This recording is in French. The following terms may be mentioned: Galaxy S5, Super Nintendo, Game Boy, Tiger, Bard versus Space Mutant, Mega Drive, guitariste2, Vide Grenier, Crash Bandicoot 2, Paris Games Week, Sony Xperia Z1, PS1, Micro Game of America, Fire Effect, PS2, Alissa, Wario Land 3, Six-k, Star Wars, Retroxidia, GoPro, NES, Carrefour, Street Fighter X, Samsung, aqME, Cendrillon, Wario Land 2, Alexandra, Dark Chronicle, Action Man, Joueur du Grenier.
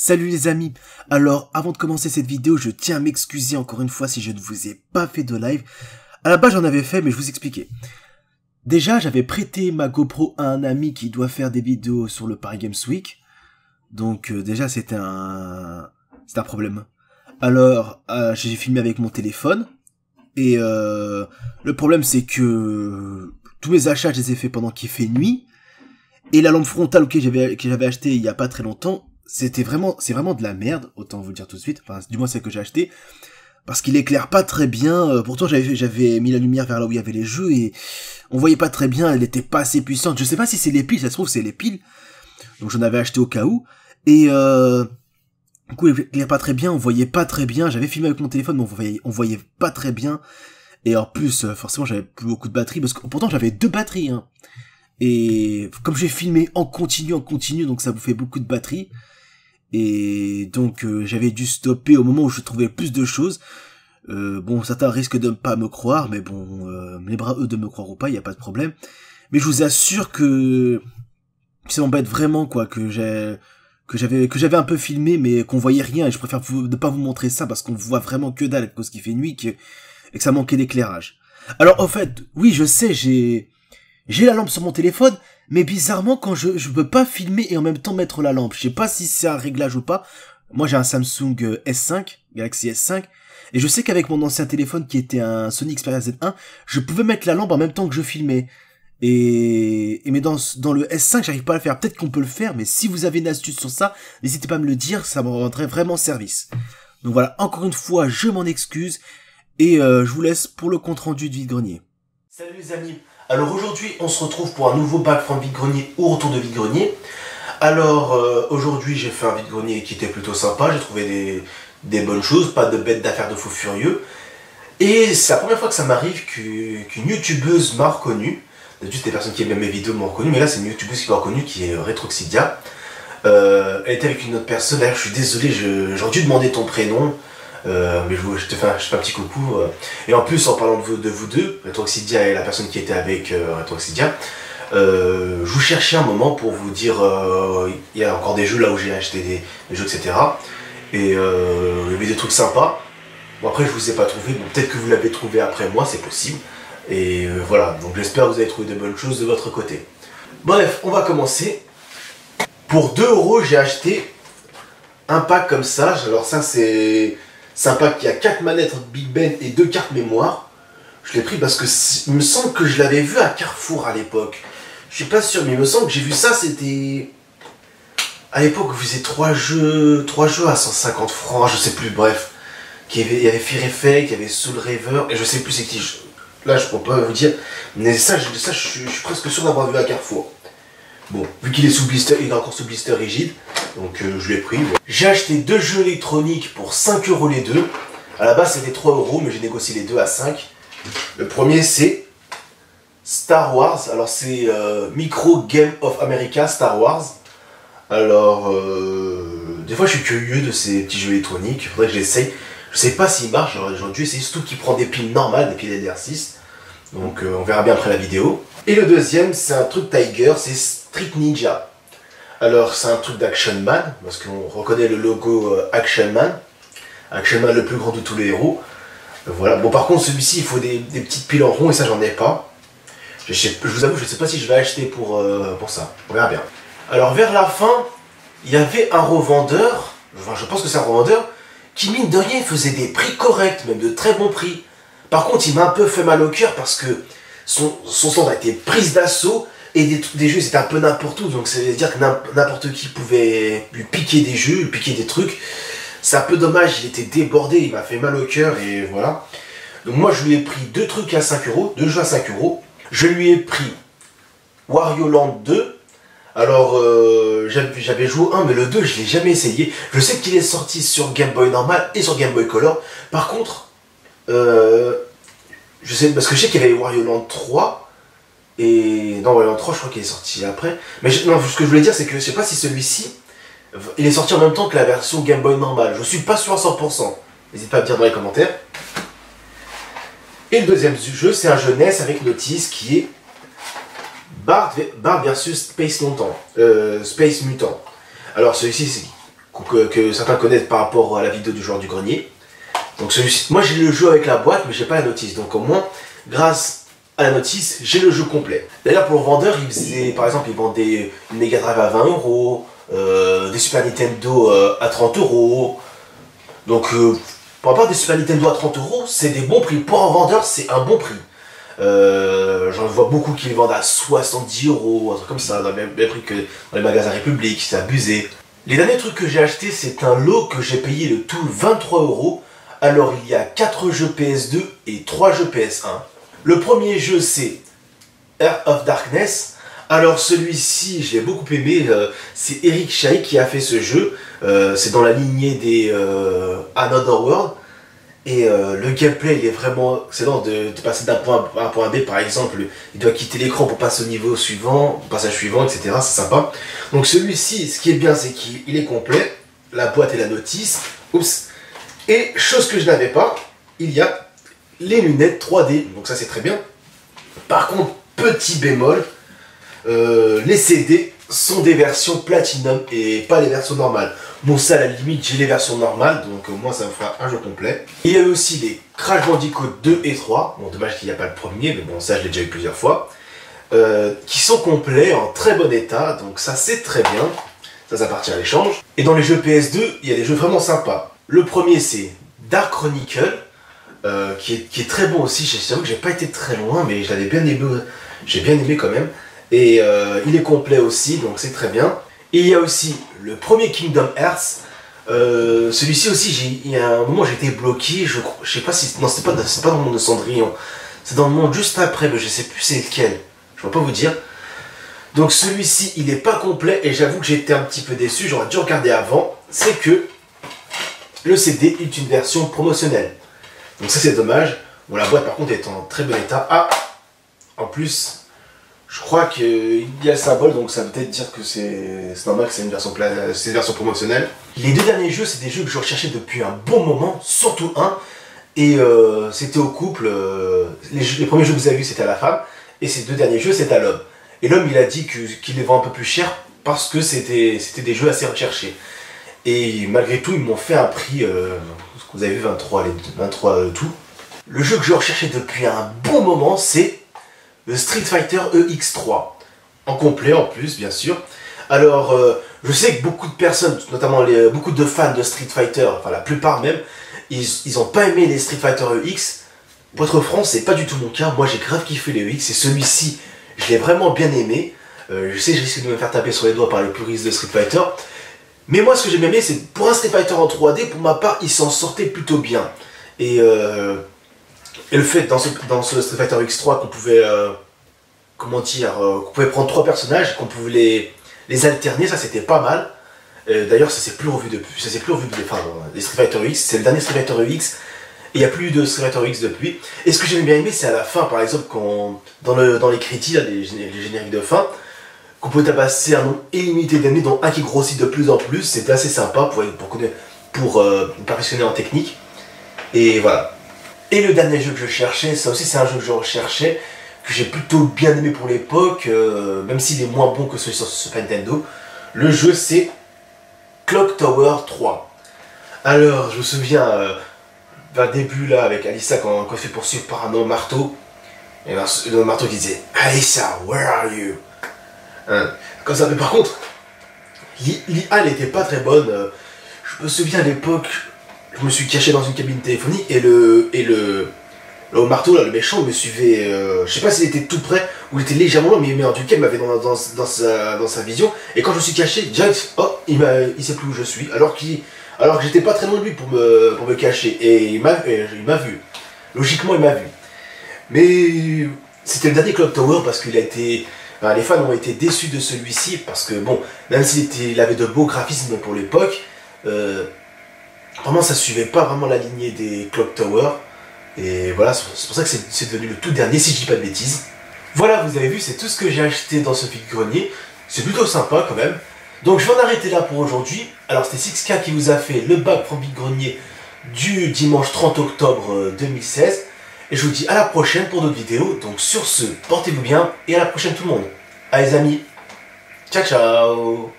Salut les amis, alors avant de commencer cette vidéo, je tiens à m'excuser encore une fois si je ne vous ai pas fait de live. À la base j'en avais fait mais je vous expliquais. Déjà j'avais prêté ma GoPro à un ami qui doit faire des vidéos sur le Paris Games Week. Donc déjà c'était un problème. Alors j'ai filmé avec mon téléphone. Et le problème c'est que tous mes achats je les ai faits pendant qu'il fait nuit. Et la lampe frontale que j'avais achetée il n'y a pas très longtemps, c'est vraiment de la merde, autant vous le dire tout de suite, enfin du moins celle que j'ai achetée, parce qu'il éclaire pas très bien, pourtant j'avais mis la lumière vers là où il y avait les jeux et on voyait pas très bien, elle était pas assez puissante, je sais pas si c'est les piles, ça se trouve c'est les piles, donc j'en avais acheté au cas où, et du coup elle éclaire pas très bien, on voyait pas très bien, j'avais filmé avec mon téléphone mais on voyait pas très bien, et en plus forcément j'avais plus beaucoup de batterie, parce que pourtant j'avais deux batteries, hein. Et comme j'ai filmé en continu, donc ça vous fait beaucoup de batterie. Et donc j'avais dû stopper au moment où je trouvais plus de choses. Bon, certains risquent de ne pas me croire, mais bon, les bras eux de me croire ou pas, il n'y a pas de problème. Mais je vous assure que ça m'embête vraiment, quoi, que j'avais un peu filmé, mais qu'on voyait rien. Et je préfère ne pas vous montrer ça, parce qu'on voit vraiment que dalle, parce qu'il fait nuit, et que ça manquait d'éclairage. Alors, en fait, oui, je sais, j'ai la lampe sur mon téléphone, mais bizarrement, quand je peux pas filmer et en même temps mettre la lampe. Je sais pas si c'est un réglage ou pas. Moi, j'ai un Samsung S5, Galaxy S5, et je sais qu'avec mon ancien téléphone, qui était un Sony Xperia Z1, je pouvais mettre la lampe en même temps que je filmais. Et mais dans le S5, j'arrive pas à le faire. Peut-être qu'on peut le faire, mais si vous avez une astuce sur ça, n'hésitez pas à me le dire, ça me rendrait vraiment service. Donc voilà, encore une fois, je m'en excuse, et je vous laisse pour le compte-rendu du vide-grenier. Salut les amis! Alors aujourd'hui, on se retrouve pour un nouveau back from vide-grenier ou retour de vide-grenier. Alors aujourd'hui, j'ai fait un vide-grenier qui était plutôt sympa. J'ai trouvé des bonnes choses, pas de bêtes d'affaires de fous furieux. Et c'est la première fois que ça m'arrive qu'une youtubeuse m'a reconnu. D'habitude, les personnes qui aiment mes vidéos m'ont reconnu, mais là, c'est une youtubeuse qui m'a reconnu qui est Retroxidia. Elle était avec une autre personne. D'ailleurs, je suis désolé, j'aurais dû demander ton prénom. Mais je te fais un petit coucou. Et en plus, en parlant de vous deux, Retroxidia et la personne qui était avec Retroxidia, je vous cherchais un moment pour vous dire il y a encore des jeux là où j'ai acheté des jeux, etc. Et il y avait des trucs sympas. Bon, après, je vous ai pas trouvé. Bon, peut-être que vous l'avez trouvé après moi, c'est possible. Et voilà, donc j'espère que vous avez trouvé de bonnes choses de votre côté. Bref, on va commencer. Pour 2 €, j'ai acheté un pack comme ça. Alors, ça, c'est. C'est un pack qui a 4 manettes Big Ben et 2 cartes mémoire. Je l'ai pris parce que il me semble que je l'avais vu à Carrefour à l'époque. Je suis pas sûr, mais il me semble que j'ai vu ça, c'était... À l'époque, vous faisiez 3 jeux à 150 francs, je sais plus, bref. Il y avait Fire Effect, il y avait Soul Reaver, et je sais plus c'est qui. Là, je peux pas vous dire. Mais ça, je suis presque sûr d'avoir vu à Carrefour. Bon, vu qu'il est sous blister, il est encore sous blister rigide, donc je l'ai pris. Bon. J'ai acheté 2 jeux électroniques pour 5 € les deux. À la base c'était 3 €, mais j'ai négocié les deux à 5. Le premier c'est Star Wars. Alors c'est Micro Game of America Star Wars. Alors des fois je suis curieux de ces petits jeux électroniques. Il faudrait que j'essaye. Je sais pas s'il marche. J'aurais dû essayer, surtout qu'il prend des piles normales, des piles DDR6. Donc on verra bien après la vidéo. Et le deuxième c'est un truc Tiger, c'est Street Ninja. Alors c'est un truc d'Action Man, parce qu'on reconnaît le logo Action Man. Action Man le plus grand de tous les héros. Voilà, bon par contre celui-ci il faut des petites piles en rond et ça j'en ai pas. Je vous avoue je sais pas si je vais acheter pour ça, on verra bien. Alors vers la fin, il y avait un revendeur, enfin je pense que c'est un revendeur, qui mine de rien faisait des prix corrects, même de très bons prix. Par contre, il m'a un peu fait mal au cœur parce que son stand a été prise d'assaut et des jeux c'était un peu n'importe où. Donc, ça veut dire que n'importe qui pouvait lui piquer des jeux, lui piquer des trucs. C'est un peu dommage, il était débordé, il m'a fait mal au cœur et voilà. Donc, moi, je lui ai pris 2 trucs à 5 €, 2 jeux à 5 €. Je lui ai pris Wario Land 2. Alors, j'avais joué au 1, mais le 2, je l'ai jamais essayé. Je sais qu'il est sorti sur Game Boy normal et sur Game Boy Color. Par contre, je sais, parce que je sais qu'il y avait Wario Land 3, et non, Wario Land 3, je crois qu'il est sorti après. Mais non, ce que je voulais dire, c'est que je sais pas si celui-ci, il est sorti en même temps que la version Game Boy normale. Je suis pas sûr à 100%. N'hésite pas à me dire dans les commentaires. Et le deuxième jeu, c'est un jeu NES avec notice qui est Bard versus Space Mutant. Alors celui-ci, c'est que certains connaissent par rapport à la vidéo du Joueur du Grenier. Donc celui-ci, moi j'ai le jeu avec la boîte mais j'ai pas la notice, donc au moins grâce à la notice j'ai le jeu complet. D'ailleurs pour le vendeur il faisait, par exemple il vendait une Mega Drive à 20 €, des Super Nintendo à 30 €. Donc pour la part des Super Nintendo à 30 €, c'est des bons prix. Pour un vendeur c'est un bon prix. J'en vois beaucoup qui les vendent à 70 €, un truc comme ça, dans le même prix que dans les magasins République, c'est abusé. Les derniers trucs que j'ai acheté, c'est un lot que j'ai payé le tout 23 €. Alors il y a 4 jeux PS2 et 3 jeux PS1. Le premier jeu c'est Heart of Darkness. Alors celui-ci, je l'ai beaucoup aimé, c'est Eric Chahy qui a fait ce jeu. C'est dans la lignée des Another World. Et le gameplay il est vraiment excellent, de passer d'un point A à un point B par exemple, il doit quitter l'écran pour passer au niveau suivant, passage suivant, etc. C'est sympa. Donc celui-ci, ce qui est bien c'est qu'il est complet, la boîte et la notice. Oups. Et chose que je n'avais pas, il y a les lunettes 3D, donc ça c'est très bien. Par contre, petit bémol, les CD sont des versions Platinum et pas les versions normales. Bon ça à la limite j'ai les versions normales, donc au moins ça me fera un jeu complet. Il y a eu aussi les Crash Bandicoot 2 et 3, bon dommage qu'il n'y a pas le premier, mais bon ça je l'ai déjà eu plusieurs fois, qui sont complets, en très bon état, donc ça c'est très bien, ça appartient à l'échange. Et dans les jeux PS2, il y a des jeux vraiment sympas. Le premier c'est Dark Chronicle, qui est très bon aussi, c'est vrai que j'ai pas été très loin, mais je l'avais bien aimé, j'ai bien aimé quand même. Et il est complet aussi, donc c'est très bien. Et il y a aussi le premier Kingdom Hearts. Celui-ci aussi, il y a un moment j'étais bloqué, je sais pas si... Non, c'est pas dans le monde de Cendrillon. C'est dans le monde juste après, mais je sais plus c'est lequel. Je ne peux pas vous dire. Donc celui-ci, il n'est pas complet et j'avoue que j'étais un petit peu déçu. J'aurais dû regarder avant. C'est que le CD est une version promotionnelle. Donc ça, c'est dommage. Bon, la boîte, par contre, est en très bon état. Ah, en plus... Je crois qu'il y a le symbole, donc ça veut peut-être dire que c'est normal que c'est une version promotionnelle. Les deux derniers jeux, c'est des jeux que je recherchais depuis un bon moment, surtout un. Et c'était au couple, les premiers jeux que vous avez vus c'était à la femme, et ces deux derniers jeux c'était à l'homme. Et l'homme il a dit qu'il les vend un peu plus cher parce que c'était des jeux assez recherchés. Et malgré tout ils m'ont fait un prix, ce que vous avez vu, 23 tout. Le jeu que je recherchais depuis un bon moment c'est... le Street Fighter EX3, en complet en plus bien sûr. Alors je sais que beaucoup de personnes, notamment beaucoup de fans de Street Fighter, enfin la plupart même, ils n'ont pas aimé les Street Fighter EX. Pour être franc, c'est pas du tout mon cas, moi j'ai grave kiffé les EX et celui-ci je l'ai vraiment bien aimé. Je sais que je risque de me faire taper sur les doigts par les puristes de Street Fighter, mais moi ce que j'ai aimé c'est pour un Street Fighter en 3D, pour ma part il s'en sortait plutôt bien. Et le fait dans ce Street Fighter X3 qu'on pouvait qu'on pouvait prendre 3 personnages, qu'on pouvait les alterner, ça c'était pas mal. D'ailleurs ça s'est plus revu depuis, enfin les Street Fighter X, c'est le dernier Street Fighter X, et il n'y a plus de Street Fighter X depuis. Et ce que j'aime bien aimé c'est à la fin, par exemple quand dans les critiques, les génériques de fin, qu'on pouvait tabasser un nombre illimité d'ennemis, dont un qui grossit de plus en plus, c'était assez sympa pour perfectionner en technique, et voilà. Et le dernier jeu que je cherchais, ça aussi c'est un jeu que je recherchais, que j'ai plutôt bien aimé pour l'époque, même s'il est moins bon que celui sur Super Nintendo. Le jeu c'est Clock Tower 3. Alors je me souviens d'un début là avec Alissa quand elle fait poursuivre par un homme marteau. Et le marteau qui disait Alissa, where are you? Hein, comme ça, mais par contre, l'IA n'était pas très bonne. Je me souviens à l'époque. Je me suis caché dans une cabine téléphonique et le marteau là, le méchant me suivait, je sais pas s'il était tout près ou il était légèrement loin, mais en tout cas il m'avait dans sa vision, et quand je me suis caché, direct, oh, il sait plus où je suis, alors que j'étais pas très loin de lui pour me cacher, et il m'a vu, logiquement il m'a vu. Mais c'était le dernier Clock Tower parce qu'il a été... Enfin, les fans ont été déçus de celui-ci, parce que bon, même s'il avait de beaux graphismes pour l'époque, vraiment ça suivait pas vraiment la lignée des Clock Tower, et voilà, c'est pour ça que c'est devenu le tout dernier si je dis pas de bêtises. Voilà, vous avez vu, c'est tout ce que j'ai acheté dans ce vide-grenier, c'est plutôt sympa quand même. Donc je vais en arrêter là pour aujourd'hui. Alors c'était 6K qui vous a fait le bac from vide-grenier du dimanche 30 octobre 2016, et je vous dis à la prochaine pour d'autres vidéos. Donc sur ce, portez-vous bien, et à la prochaine tout le monde. Allez les amis, ciao ciao.